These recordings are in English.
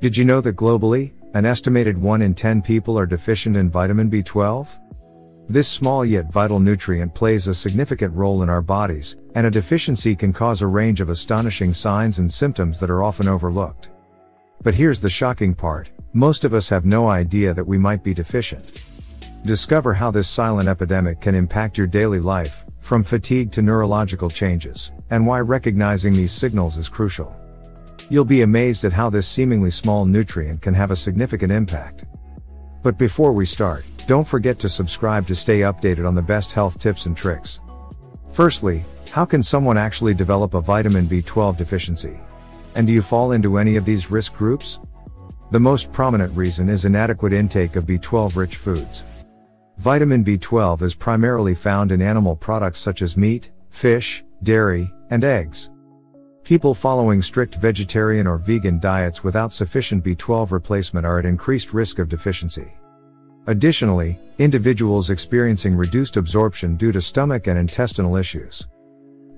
Did you know that globally, an estimated 1 in 10 people are deficient in vitamin B12? This small yet vital nutrient plays a significant role in our bodies, and a deficiency can cause a range of astonishing signs and symptoms that are often overlooked. But here's the shocking part, most of us have no idea that we might be deficient. Discover how this silent epidemic can impact your daily life, from fatigue to neurological changes, and why recognizing these signals is crucial. You'll be amazed at how this seemingly small nutrient can have a significant impact. But before we start, don't forget to subscribe to stay updated on the best health tips and tricks. Firstly, how can someone actually develop a vitamin B12 deficiency? And do you fall into any of these risk groups? The most prominent reason is inadequate intake of B12-rich foods. Vitamin B12 is primarily found in animal products such as meat, fish, dairy, and eggs. People following strict vegetarian or vegan diets without sufficient B12 replacement are at increased risk of deficiency. Additionally, individuals experiencing reduced absorption due to stomach and intestinal issues.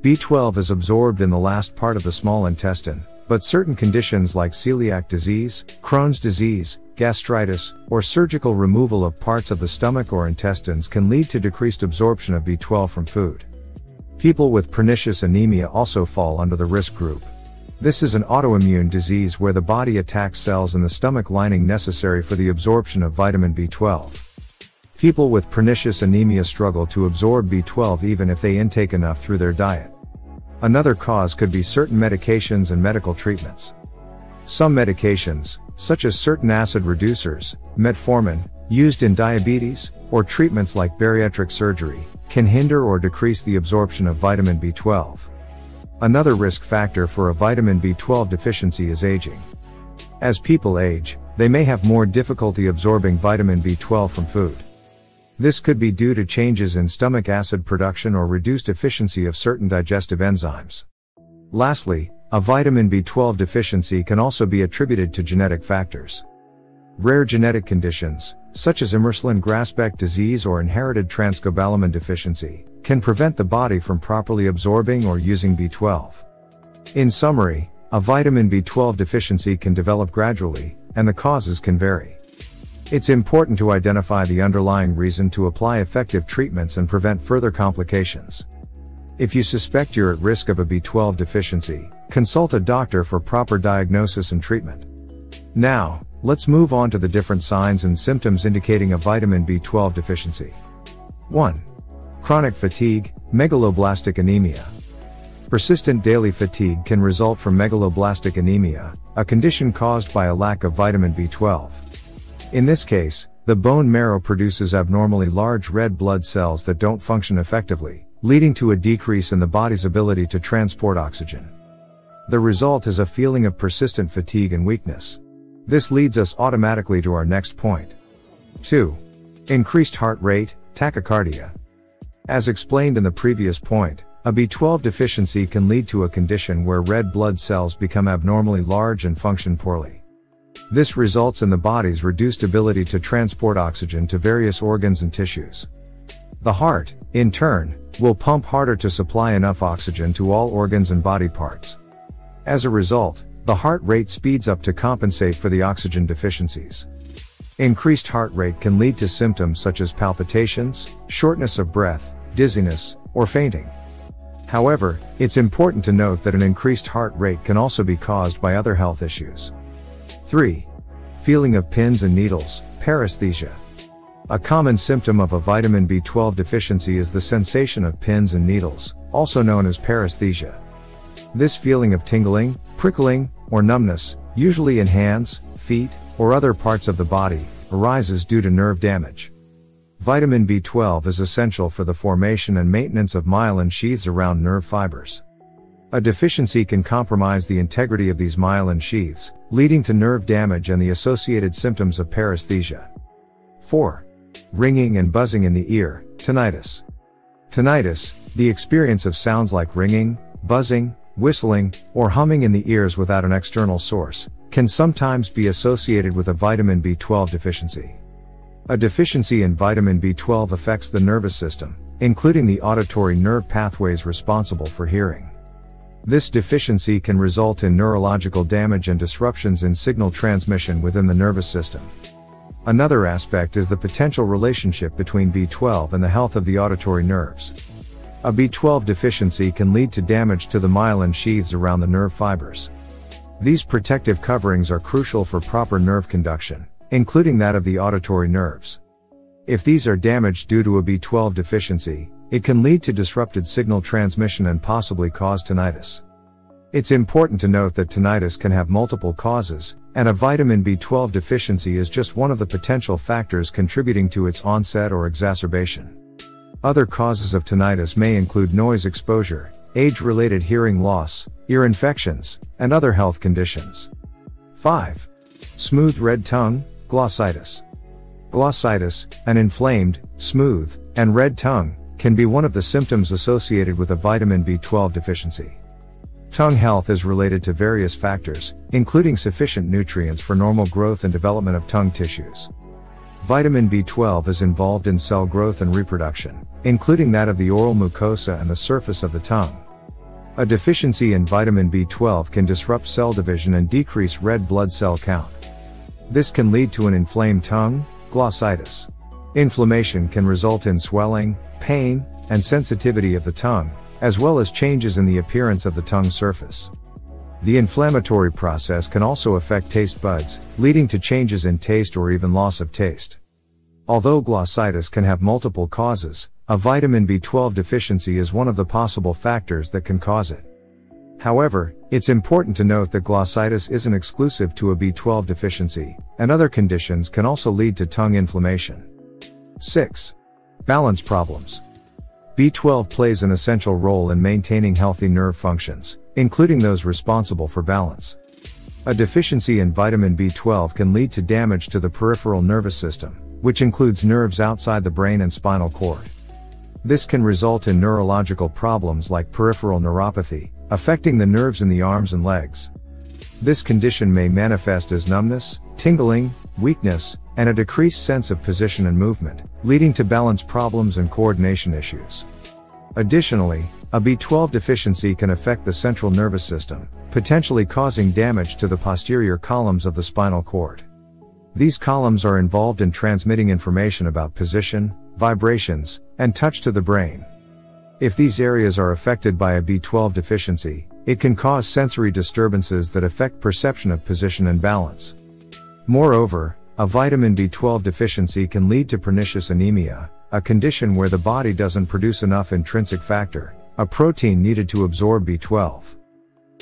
B12 is absorbed in the last part of the small intestine, but certain conditions like celiac disease, Crohn's disease, gastritis, or surgical removal of parts of the stomach or intestines can lead to decreased absorption of B12 from food. People with pernicious anemia also fall under the risk group. This is an autoimmune disease where the body attacks cells in the stomach lining necessary for the absorption of vitamin B12. People with pernicious anemia struggle to absorb B12 even if they intake enough through their diet. Another cause could be certain medications and medical treatments. Some medications, such as certain acid reducers, metformin, used in diabetes, or treatments like bariatric surgery, can hinder or decrease the absorption of vitamin B12. Another risk factor for a vitamin B12 deficiency is aging. As people age, they may have more difficulty absorbing vitamin B12 from food. This could be due to changes in stomach acid production or reduced efficiency of certain digestive enzymes. Lastly, a vitamin B12 deficiency can also be attributed to genetic factors. Rare genetic conditions, such as Imerslund-Gräsbeck disease or inherited transcobalamin deficiency, can prevent the body from properly absorbing or using B12. In summary, a vitamin B12 deficiency can develop gradually, and the causes can vary. It's important to identify the underlying reason to apply effective treatments and prevent further complications. If you suspect you're at risk of a B12 deficiency, consult a doctor for proper diagnosis and treatment. Now, let's move on to the different signs and symptoms indicating a vitamin B12 deficiency. 1. Chronic fatigue, megaloblastic anemia. Persistent daily fatigue can result from megaloblastic anemia, a condition caused by a lack of vitamin B12. In this case, the bone marrow produces abnormally large red blood cells that don't function effectively, leading to a decrease in the body's ability to transport oxygen. The result is a feeling of persistent fatigue and weakness. This leads us automatically to our next point. 2. Increased heart rate, tachycardia. As explained in the previous point, a B12 deficiency can lead to a condition where red blood cells become abnormally large and function poorly. This results in the body's reduced ability to transport oxygen to various organs and tissues. The heart, in turn, will pump harder to supply enough oxygen to all organs and body parts. As a result, the heart rate speeds up to compensate for the oxygen deficiencies. Increased heart rate can lead to symptoms such as palpitations, shortness of breath, dizziness, or fainting. However, it's important to note that an increased heart rate can also be caused by other health issues. 3. Feeling of pins and needles, paresthesia. A common symptom of a vitamin B12 deficiency is the sensation of pins and needles, also known as paresthesia. This feeling of tingling, prickling, or numbness, usually in hands, feet, or other parts of the body, arises due to nerve damage. Vitamin B12 is essential for the formation and maintenance of myelin sheaths around nerve fibers. A deficiency can compromise the integrity of these myelin sheaths, leading to nerve damage and the associated symptoms of paresthesia. 4. Ringing and buzzing in the ear, tinnitus. Tinnitus, the experience of sounds like ringing, buzzing, whistling, or humming in the ears without an external source, can sometimes be associated with a vitamin B12 deficiency. A deficiency in vitamin B12 affects the nervous system, including the auditory nerve pathways responsible for hearing. This deficiency can result in neurological damage and disruptions in signal transmission within the nervous system. Another aspect is the potential relationship between B12 and the health of the auditory nerves. A B12 deficiency can lead to damage to the myelin sheaths around the nerve fibers. These protective coverings are crucial for proper nerve conduction, including that of the auditory nerves. If these are damaged due to a B12 deficiency, it can lead to disrupted signal transmission and possibly cause tinnitus. It's important to note that tinnitus can have multiple causes, and a vitamin B12 deficiency is just one of the potential factors contributing to its onset or exacerbation. Other causes of tinnitus may include noise exposure, age-related hearing loss, ear infections, and other health conditions. 5. Smooth red tongue, glossitis. Glossitis, an inflamed, smooth, and red tongue, can be one of the symptoms associated with a vitamin B12 deficiency. Tongue health is related to various factors, including sufficient nutrients for normal growth and development of tongue tissues. Vitamin B12 is involved in cell growth and reproduction, including that of the oral mucosa and the surface of the tongue. A deficiency in vitamin B12 can disrupt cell division and decrease red blood cell count. This can lead to an inflamed tongue, glossitis. Inflammation can result in swelling, pain, and sensitivity of the tongue, as well as changes in the appearance of the tongue surface. The inflammatory process can also affect taste buds, leading to changes in taste or even loss of taste. Although glossitis can have multiple causes, a vitamin B12 deficiency is one of the possible factors that can cause it. However, it's important to note that glossitis isn't exclusive to a B12 deficiency, and other conditions can also lead to tongue inflammation. 6. Balance problems. B12 plays an essential role in maintaining healthy nerve functions, including those responsible for balance. A deficiency in vitamin B12 can lead to damage to the peripheral nervous system, which includes nerves outside the brain and spinal cord. This can result in neurological problems like peripheral neuropathy, affecting the nerves in the arms and legs. This condition may manifest as numbness, tingling, weakness, and a decreased sense of position and movement, leading to balance problems and coordination issues. Additionally, a B12 deficiency can affect the central nervous system, potentially causing damage to the posterior columns of the spinal cord. These columns are involved in transmitting information about position, vibrations, and touch to the brain. If these areas are affected by a B12 deficiency, it can cause sensory disturbances that affect perception of position and balance. Moreover, a vitamin B12 deficiency can lead to pernicious anemia, a condition where the body doesn't produce enough intrinsic factor, a protein needed to absorb B12.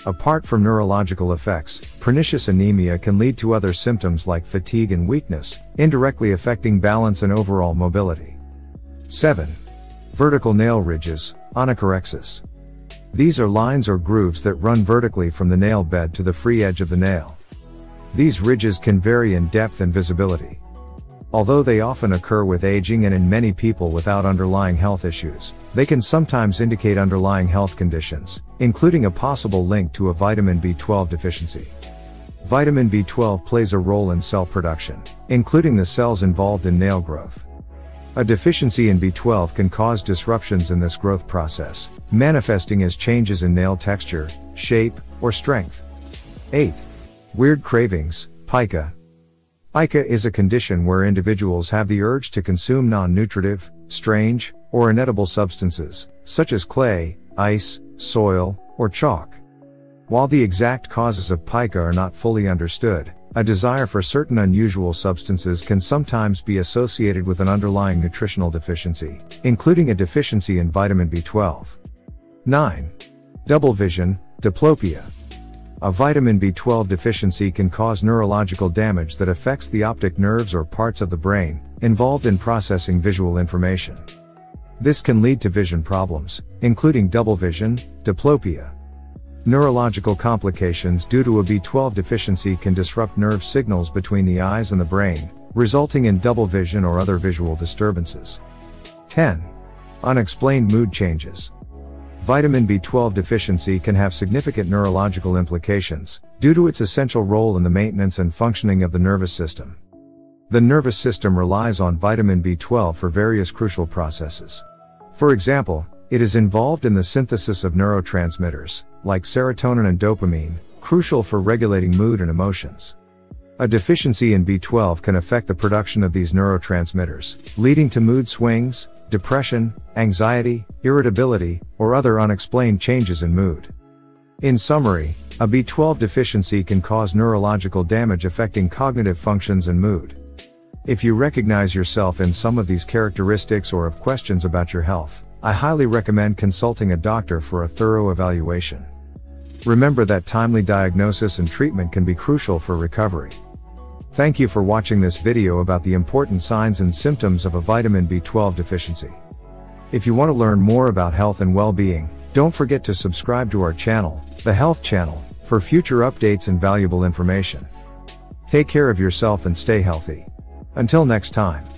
Apart from neurological effects, pernicious anemia can lead to other symptoms like fatigue and weakness, indirectly affecting balance and overall mobility. 7. Vertical nail ridges, onychorrhexis. These are lines or grooves that run vertically from the nail bed to the free edge of the nail. These ridges can vary in depth and visibility. Although they often occur with aging and in many people without underlying health issues, they can sometimes indicate underlying health conditions, including a possible link to a vitamin B12 deficiency. Vitamin B12 plays a role in cell production, including the cells involved in nail growth. A deficiency in B12 can cause disruptions in this growth process, manifesting as changes in nail texture, shape, or strength. 8. Weird cravings, pica. Pica is a condition where individuals have the urge to consume non-nutritive, strange, or inedible substances, such as clay, ice, soil, or chalk. While the exact causes of pica are not fully understood, a desire for certain unusual substances can sometimes be associated with an underlying nutritional deficiency, including a deficiency in vitamin B12. 9. Double vision, diplopia. A vitamin B12 deficiency can cause neurological damage that affects the optic nerves or parts of the brain involved in processing visual information. This can lead to vision problems, including double vision, diplopia. Neurological complications due to a B12 deficiency can disrupt nerve signals between the eyes and the brain, resulting in double vision or other visual disturbances. 10. Unexplained mood changes. Vitamin B12 deficiency can have significant neurological implications, due to its essential role in the maintenance and functioning of the nervous system. The nervous system relies on vitamin B12 for various crucial processes. For example, It is involved in the synthesis of neurotransmitters, like serotonin and dopamine, crucial for regulating mood and emotions. A deficiency in B12 can affect the production of these neurotransmitters, leading to mood swings, depression, anxiety, irritability, or other unexplained changes in mood. In summary, a B12 deficiency can cause neurological damage affecting cognitive functions and mood. If you recognize yourself in some of these characteristics or have questions about your health, I highly recommend consulting a doctor for a thorough evaluation. Remember that timely diagnosis and treatment can be crucial for recovery. Thank you for watching this video about the important signs and symptoms of a vitamin B12 deficiency. If you want to learn more about health and well-being, don't forget to subscribe to our channel, The Health Channel, for future updates and valuable information. Take care of yourself and stay healthy. Until next time.